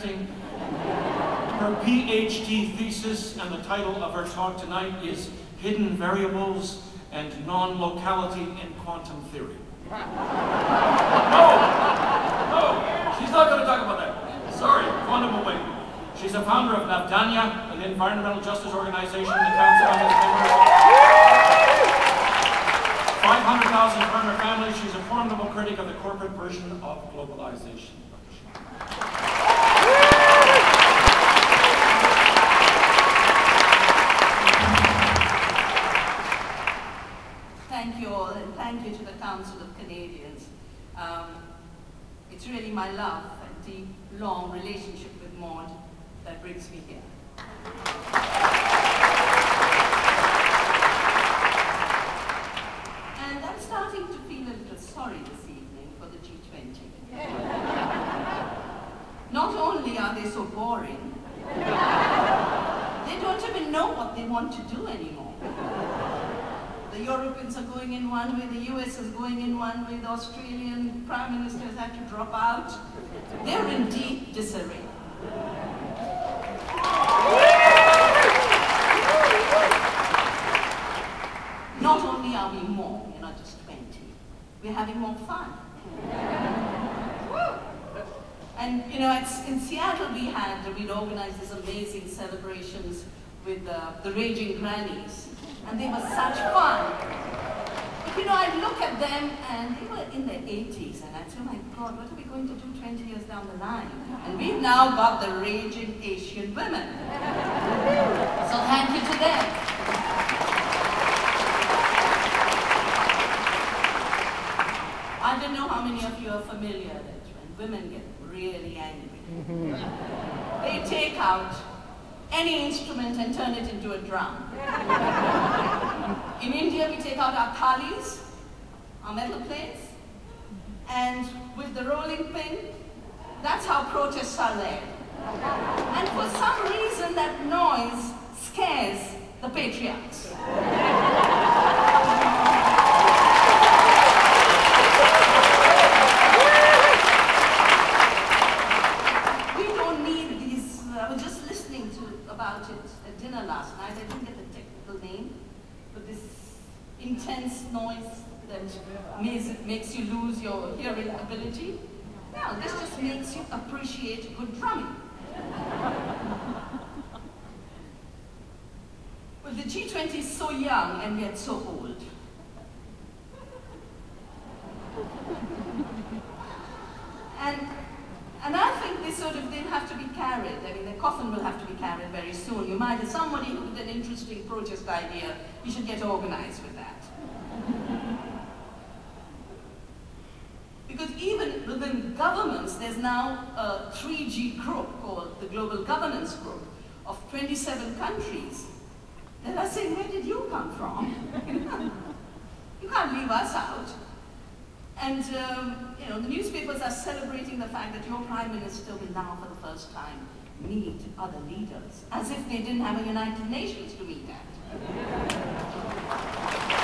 protecting her PhD thesis, and the title of her talk tonight is Hidden Variables and Non-Locality in Quantum Theory. No! No! She's not going to talk about that. Sorry, quantum awakening. She's a founder of Navdanya, an environmental justice organization that counts among its members 500,000 from her family. She's a formidable critic of the corporate version of globalization. Thank you all, and thank you to the Council of Canadians. It's really my love and deep, long relationship with Maude that brings me here. And I'm starting to feel a little sorry this evening for the G20. Not only are they so boring, they don't even know what they want to do anymore. The Europeans are going in one way, the US is going in one way, the Australian Prime Minister has had to drop out. They're in deep disarray. Not only are we more, we're not just 20, we're having more fun. And you know, in Seattle we'd organized these amazing celebrations with the Raging Grannies, and they were such fun. But you know, I look at them, and they were in their 80s, and I said, oh my God, what are we going to do 20 years down the line? And we've now got the raging Asian women. So thank you to them. I don't know how many of you are familiar that when women get really angry, they take out any instrument and turn it into a drum. In India, we take out our thalis, our metal plates, and with the rolling pin, that's how protests are led. And for some reason, that noise scares the patriarchs. Last night, I didn't get the technical name, but this intense noise that makes you lose your hearing ability. Well, this just makes you appreciate good drumming. Well, the G20 is so young and yet so old. And I think they they'll have to be carried. I mean, the coffin will have to be carried very soon. You might, as somebody with an interesting protest idea, you should get organized with that. Because even within governments, there's now a 3G group called the Global Governance Group of 27 countries that are saying, where did you come from? You can't leave us out. And you know, the newspapers are celebrating the fact that your Prime Minister will now, for the first time, meet other leaders, as if they didn't have a United Nations to meet at.